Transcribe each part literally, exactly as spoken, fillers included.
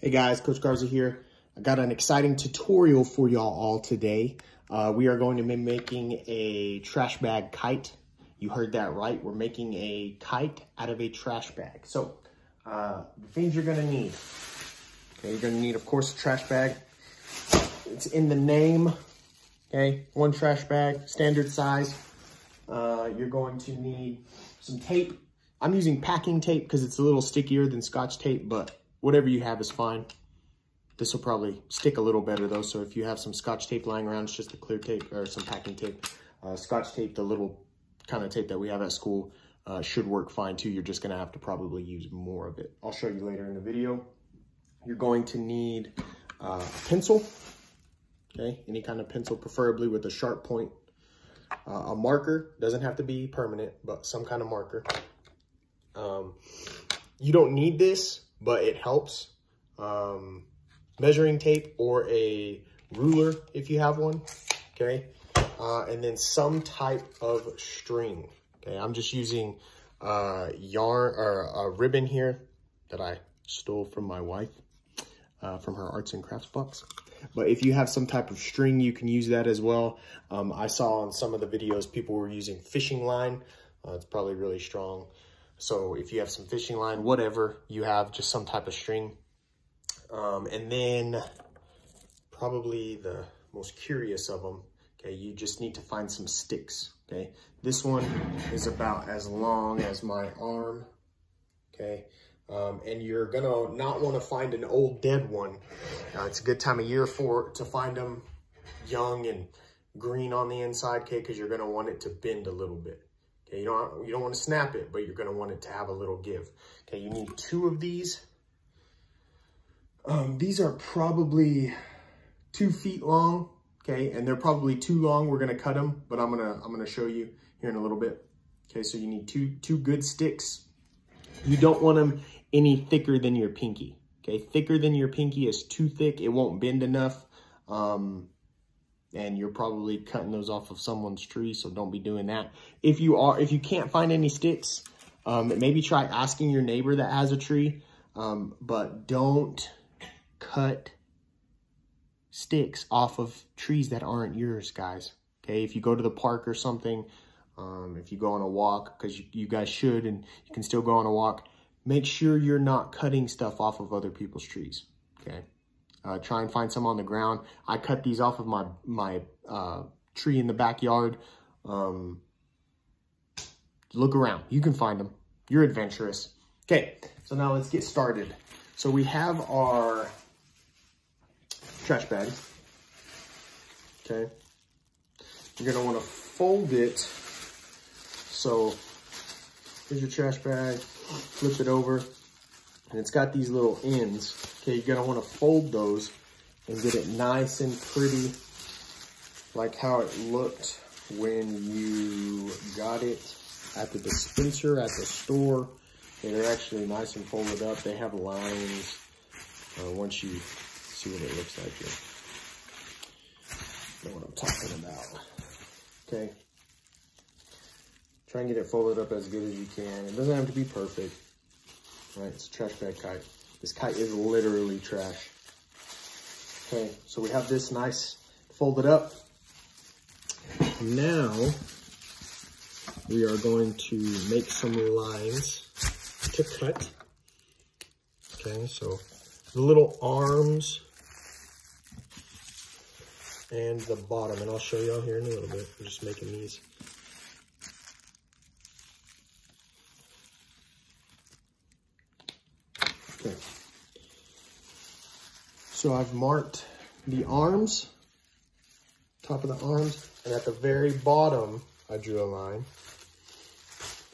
Hey guys, Coach Garza here. I got an exciting tutorial for y'all all today. Uh, we are going to be making a trash bag kite. You heard that right. We're making a kite out of a trash bag. So uh, the things you're gonna need. Okay, you're gonna need, of course, a trash bag. It's in the name, okay? One trash bag, standard size. Uh, you're going to need some tape. I'm using packing tape because it's a little stickier than Scotch tape, but whatever you have is fine. This will probably stick a little better though. So if you have some Scotch tape lying around, it's just the clear tape or some packing tape. Uh, Scotch tape, the little kind of tape that we have at school, uh, should work fine too. You're just gonna have to probably use more of it. I'll show you later in the video. You're going to need uh, a pencil, okay? Any kind of pencil, preferably with a sharp point. Uh, a marker, doesn't have to be permanent, but some kind of marker. Um, you don't need this, but it helps. Um, measuring tape or a ruler if you have one, okay? Uh, and then some type of string, okay? I'm just using uh, yarn or a ribbon here that I stole from my wife uh, from her arts and crafts box. But if you have some type of string, you can use that as well. Um, I saw on some of the videos, people were using fishing line. Uh, it's probably really strong. So if you have some fishing line, whatever you have, just some type of string. Um, and then probably the most curious of them, okay, you just need to find some sticks, okay? This one is about as long as my arm, okay? Um, and you're gonna not wanna find an old dead one. Uh, it's a good time of year for to find them young and green on the inside, okay? Cause you're gonna want it to bend a little bit. Okay, you don't, you don't wanna snap it, but you're gonna want it to have a little give. Okay, you need two of these. Um, these are probably two feet long, okay? And they're probably too long, we're gonna cut them, but I'm gonna, I'm gonna show you here in a little bit. Okay, so you need two, two good sticks. You don't want them any thicker than your pinky, okay? Thicker than your pinky is too thick. It won't bend enough. Um, and you're probably cutting those off of someone's tree, so don't be doing that. If you are, if you can't find any sticks, um, maybe try asking your neighbor that has a tree, um, but don't cut sticks off of trees that aren't yours, guys, okay? If you go to the park or something, Um, if you go on a walk, because you, you guys should, and you can still go on a walk, make sure you're not cutting stuff off of other people's trees, okay? Uh, try and find some on the ground. I cut these off of my, my uh, tree in the backyard. Um, look around. You can find them. You're adventurous. Okay, so now let's get started. So we have our trash bag, okay? You're going to want to fold it. So here's your trash bag, flip it over, and it's got these little ends. Okay, you're gonna wanna fold those and get it nice and pretty, like how it looked when you got it at the dispenser, at the store. Okay, they're actually nice and folded up. They have lines, uh, once you see what it looks like here. You know what I'm talking about, okay? Try and get it folded up as good as you can. It doesn't have to be perfect, all right? It's a trash bag kite. This kite is literally trash. Okay, so we have this nice folded up. Now, we are going to make some lines to cut. Okay, so the little arms and the bottom, and I'll show y'all here in a little bit. We're just making these. So I've marked the arms, top of the arms, and at the very bottom, I drew a line.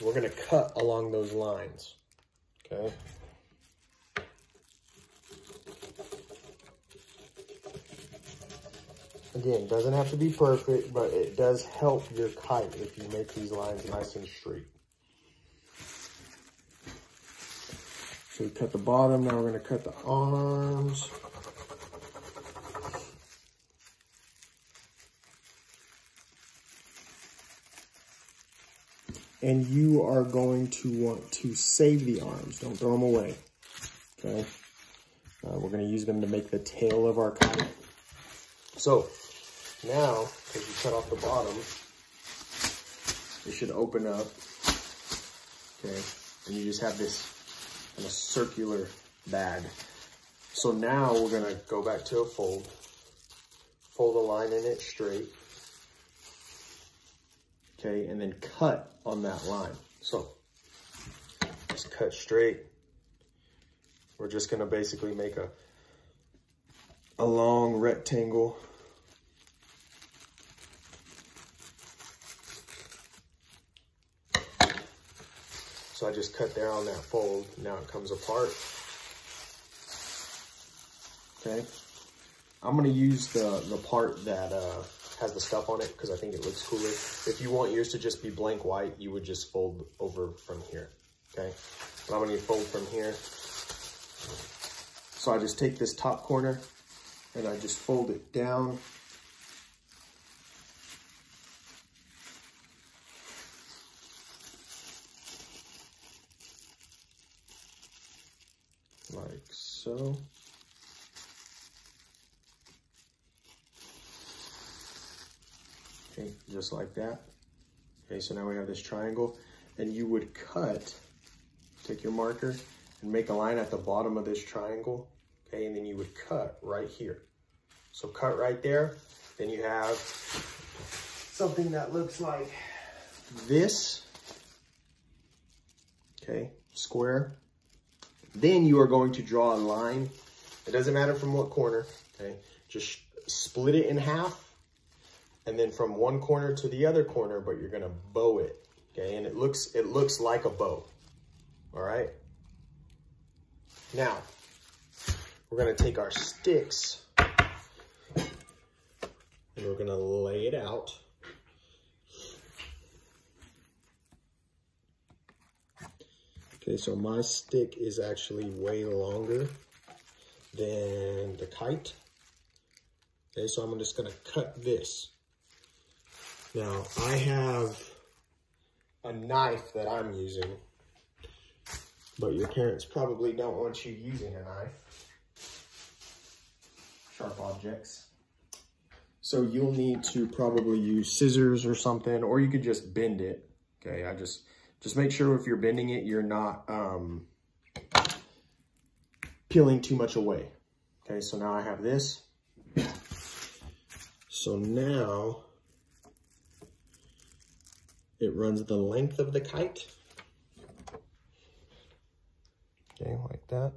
We're gonna cut along those lines, okay? Again, doesn't have to be perfect, but it does help your kite if you make these lines nice and straight. So we cut the bottom, now we're gonna cut the arms. And you are going to want to save the arms. Don't throw them away, okay? Uh, we're going to use them to make the tail of our kite. So now, as you cut off the bottom, it should open up, okay? And you just have this kind of circular bag. So now we're gonna go back to a fold, fold a line in it straight, okay? And then cut on that line. So just cut straight. We're just gonna basically make a, a long rectangle. So I just cut there on that fold. Now it comes apart. Okay. I'm gonna use the, the part that uh, has the stuff on it because I think it looks cooler. If you want yours to just be blank white, you would just fold over from here, okay? But I'm gonna fold from here. So I just take this top corner and I just fold it down. Like so. Okay, just like that. Okay, so now we have this triangle, and you would cut, take your marker and make a line at the bottom of this triangle, okay, and then you would cut right here. So cut right there, then you have something that looks like this, okay, square. Then you are going to draw a line. It doesn't matter from what corner, okay? Just split it in half and then from one corner to the other corner, but you're gonna bow it, okay? And it looks, it looks like a bow, all right? Now, we're gonna take our sticks and we're gonna lay it out. Okay, so my stick is actually way longer than the kite. Okay, so I'm just gonna cut this. Now, I have a knife that I'm using, but your parents probably don't want you using a knife. Sharp objects. So you'll need to probably use scissors or something, or you could just bend it. Okay, I just... Just make sure if you're bending it, you're not um, peeling too much away. Okay, so now I have this. So now it runs the length of the kite. Okay, like that.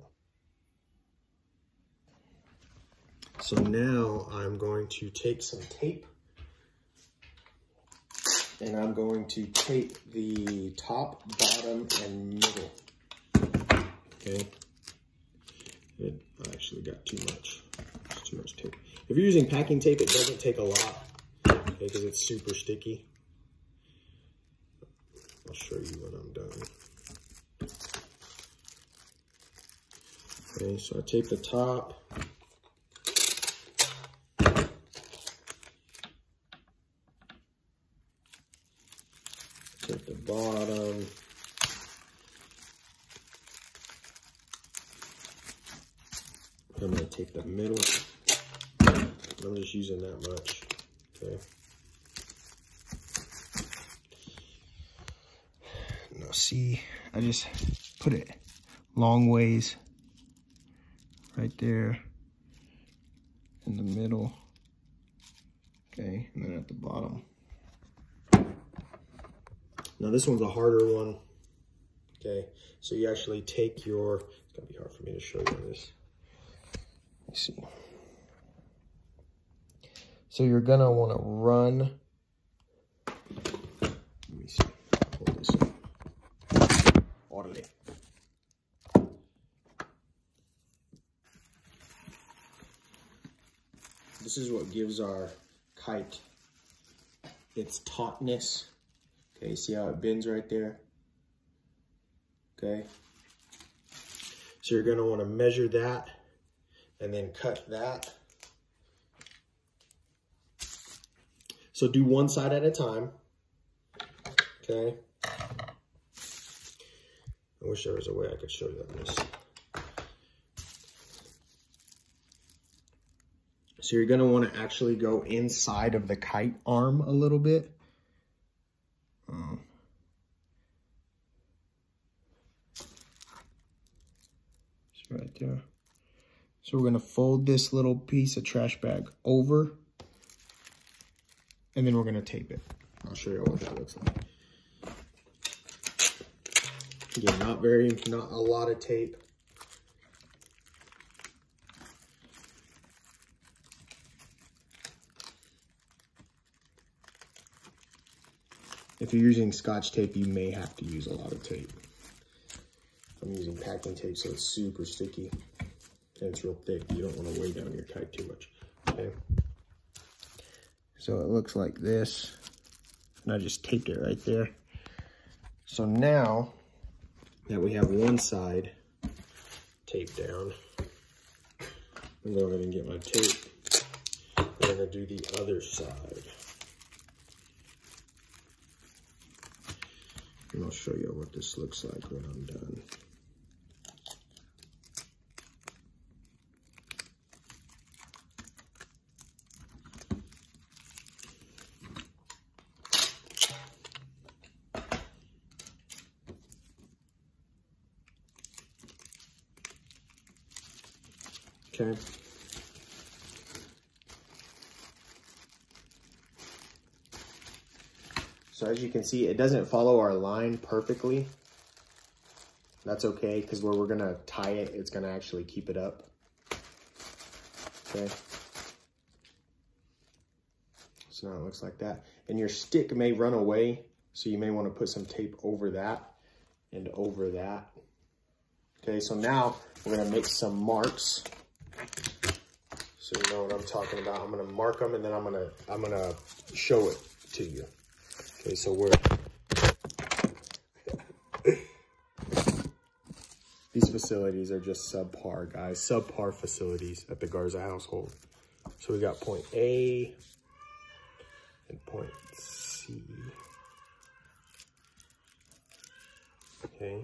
So now I'm going to take some tape. And I'm going to tape the top, bottom, and middle. Okay. It actually got too much. It's too much tape. If you're using packing tape, it doesn't take a lot. Okay, because it's super sticky. I'll show you when I'm done. Okay, so I tape the top. At the bottom. I'm going to take the middle. I'm just using that much. Okay. Now see, I just put it long ways right there in the middle. Okay, and then at the bottom. Now this one's a harder one, okay? So you actually take your, it's gonna be hard for me to show you this. Let me see. So you're gonna wanna run, let me see, hold this up. Orderly. This is what gives our kite its tautness. Okay, see how it bends right there? Okay. So you're gonna wanna measure that and then cut that. So do one side at a time, okay? I wish there was a way I could show you this. So you're gonna wanna actually go inside of the kite arm a little bit. Um, it's right there. So we're gonna fold this little piece of trash bag over, and then we're gonna tape it. I'll show you what that looks like. Yeah, not very, not a lot of tape. If you're using Scotch tape, you may have to use a lot of tape. I'm using packing tape, so it's super sticky and it's real thick. You don't want to weigh down your kite too much. Okay. So it looks like this, and I just taped it right there. So now that we have one side taped down, I'm going to go ahead and get my tape. We're going to do the other side. And I'll show you what this looks like when I'm done. Okay. So as you can see, it doesn't follow our line perfectly. That's okay, because where we're gonna tie it, it's gonna actually keep it up. Okay. So now it looks like that. And your stick may run away, so you may wanna put some tape over that and over that. Okay, so now we're gonna make some marks. So you know what I'm talking about. I'm gonna mark them, and then I'm gonna, I'm gonna show it to you. Okay, so we're, these facilities are just subpar, guys, subpar facilities at the Garza household. So we got point A and point C. Okay.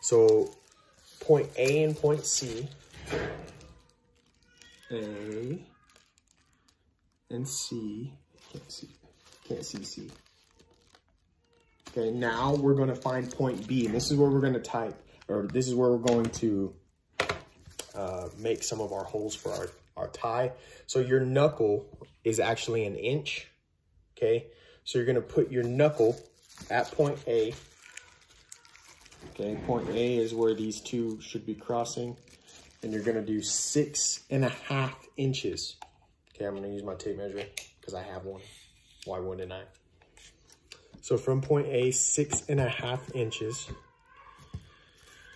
So point A and point C, A and C, can't see. Can't see C. Okay, now we're going to find point B, and this is where we're going to type, or this is where we're going to uh, make some of our holes for our, our tie. So your knuckle is actually an inch, okay? So you're going to put your knuckle at point A. Okay, point A is where these two should be crossing, and you're going to do six and a half inches. Okay, I'm going to use my tape measure because I have one. Why wouldn't I? So from point A, six and a half inches.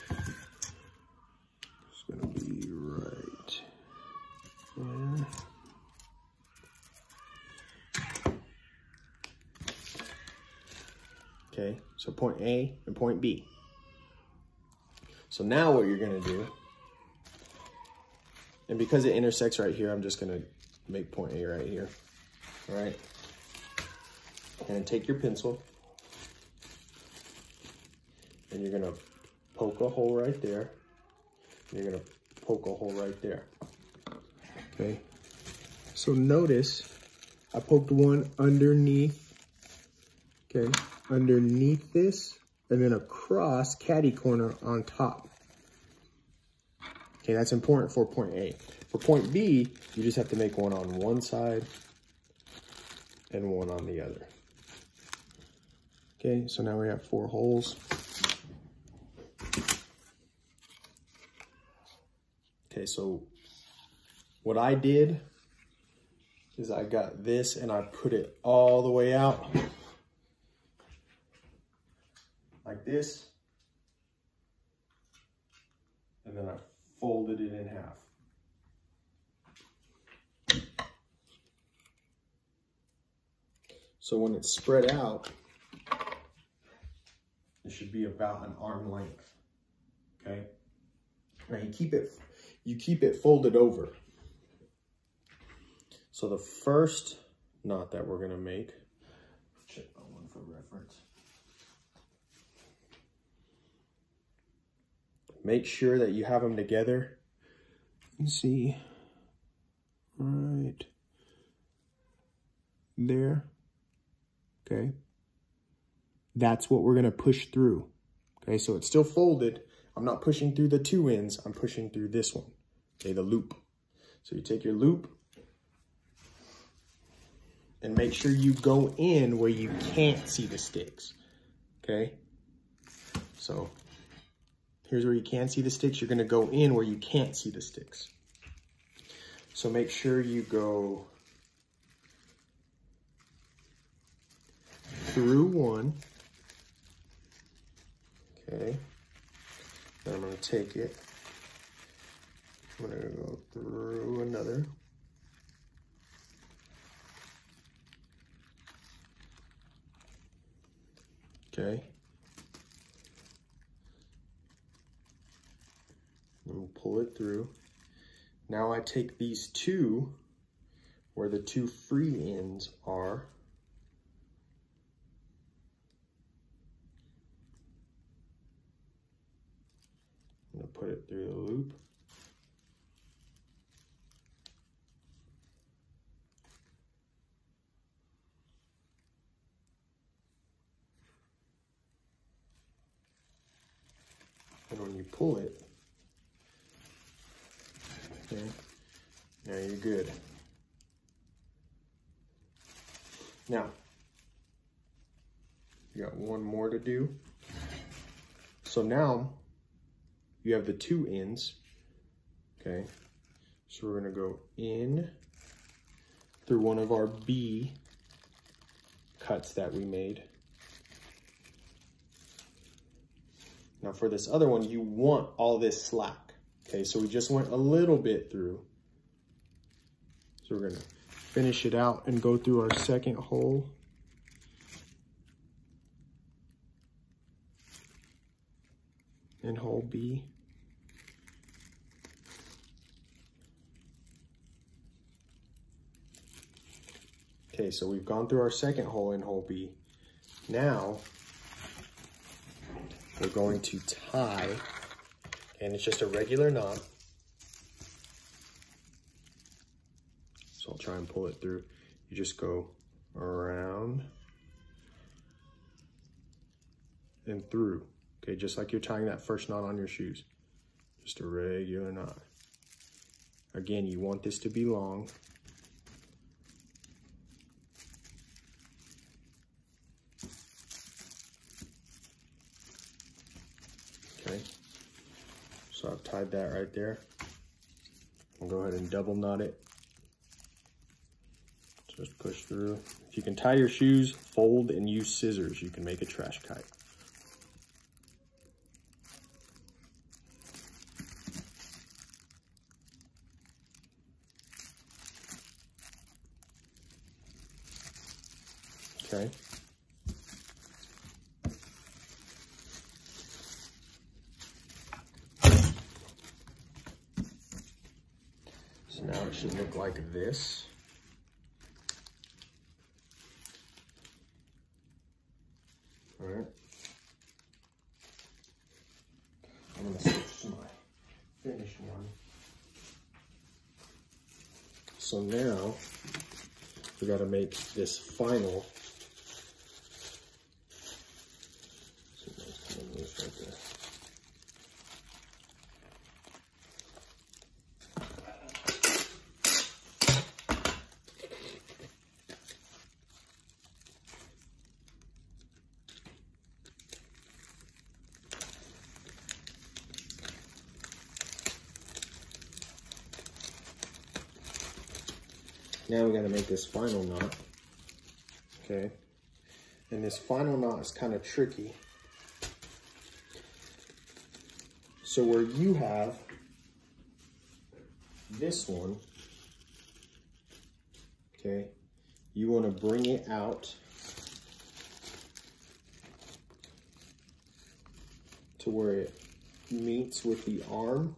It's gonna be right there. Okay, so point A and point B. So now what you're gonna do, and because it intersects right here, I'm just gonna make point A right here, all right? And take your pencil, and you're gonna poke a hole right there, and you're gonna poke a hole right there. Okay, so notice I poked one underneath, okay, underneath this, and then across caddy corner on top. Okay, that's important for point A. For point B, you just have to make one on one side and one on the other. Okay, so now we have four holes. Okay, so what I did is I got this and I put it all the way out like this, and then I folded it in half. So when it's spread out, it should be about an arm length, okay? Now you keep it, you keep it folded over. So the first knot that we're gonna make, check that one for reference. Make sure that you have them together. You see, right there, okay? That's what we're gonna push through, okay? So it's still folded. I'm not pushing through the two ends, I'm pushing through this one, okay, the loop. So you take your loop and make sure you go in where you can't see the sticks, okay? So here's where you can see the sticks. You're gonna go in where you can't see the sticks. So make sure you go through one, okay? Then I'm gonna take it, I'm gonna go through another. Okay. And we'll pull it through. Now I take these two, where the two free ends are. I'm gonna put it through the loop. And when you pull it, okay, now you're good. Now, you got one more to do. So now, you have the two ends, okay? So we're gonna go in through one of our B cuts that we made. Now for this other one, you want all this slack, okay? So we just went a little bit through. So we're gonna finish it out and go through our second hole. And hole B. Okay, so we've gone through our second hole in hole B. Now, we're going to tie, and it's just a regular knot. So I'll try and pull it through. You just go around and through. Okay, just like you're tying that first knot on your shoes. Just a regular knot. Again, you want this to be long. So I've tied that right there. I'll go ahead and double knot it. Just push through. If you can tie your shoes, fold and use scissors. You can make a trash kite. Okay. Should look like this. All right. I'm gonna switch to my finished one. So now we gotta make this final. Now we gotta make this final knot, okay? And this final knot is kind of tricky. So where you have this one, okay? You wanna bring it out to where it meets with the arm,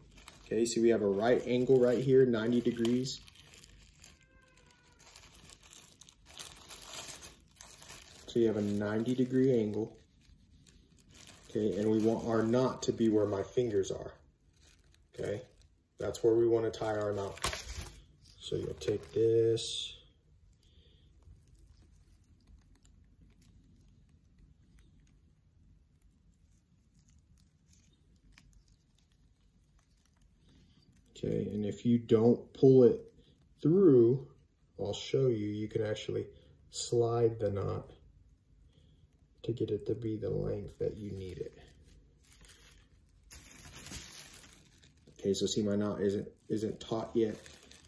okay? See, we have a right angle right here, ninety degrees. So you have a ninety degree angle, okay? And we want our knot to be where my fingers are, okay? That's where we want to tie our knot. So you'll take this, okay, and if you don't pull it through, I'll show you, you can actually slide the knot to get it to be the length that you need it. Okay, so see my knot isn't isn't taut yet.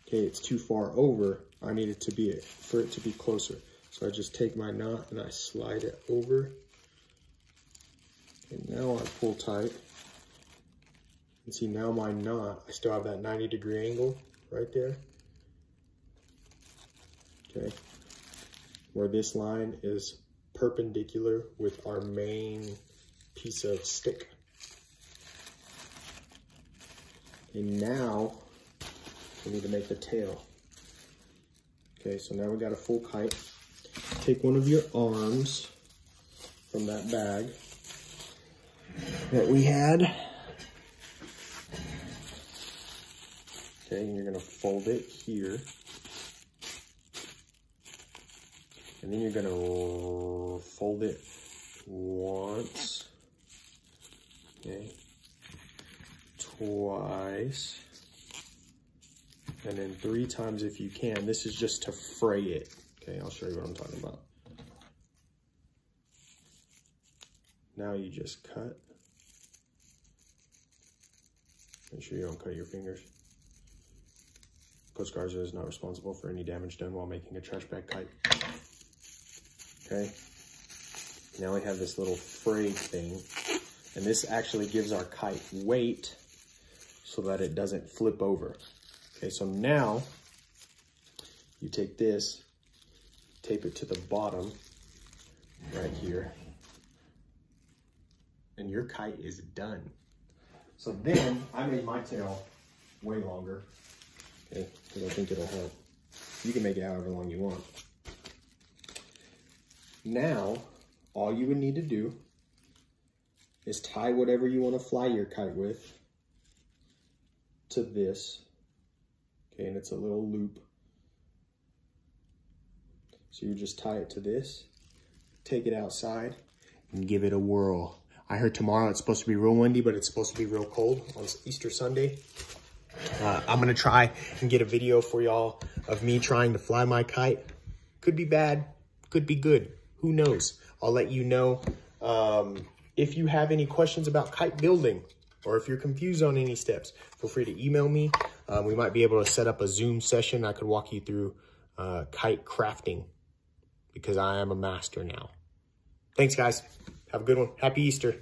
Okay, it's too far over. I need it to be it for it to be closer. So I just take my knot and I slide it over. And now I pull tight. And see now my knot, I still have that ninety degree angle right there. Okay, where this line is perpendicular with our main piece of stick. And now we need to make the tail. Okay, so now we got a full kite. Take one of your arms from that bag that we had. Okay, and you're gonna fold it here. And then you're gonna fold it once, okay, twice, and then three times if you can. This is just to fray it. Okay, I'll show you what I'm talking about. Now you just cut. Make sure you don't cut your fingers. Coach Garza is not responsible for any damage done while making a trash bag kite. Okay, now we have this little frayed thing, and this actually gives our kite weight so that it doesn't flip over. Okay, so now you take this, tape it to the bottom right here, and your kite is done. So then I made my tail way longer, okay, because I think it'll help. You can make it however long you want. Now, all you would need to do is tie whatever you want to fly your kite with to this. Okay, and it's a little loop. So you just tie it to this, take it outside, and give it a whirl. I heard tomorrow it's supposed to be real windy, but it's supposed to be real cold on Easter Sunday. Uh, I'm going to try and get a video for y'all of me trying to fly my kite. Could be bad, could be good. Who knows? I'll let you know. Um, if you have any questions about kite building, or if you're confused on any steps, feel free to email me. Um, we might be able to set up a Zoom session. I could walk you through uh, kite crafting because I am a master now. Thanks, guys. Have a good one. Happy Easter.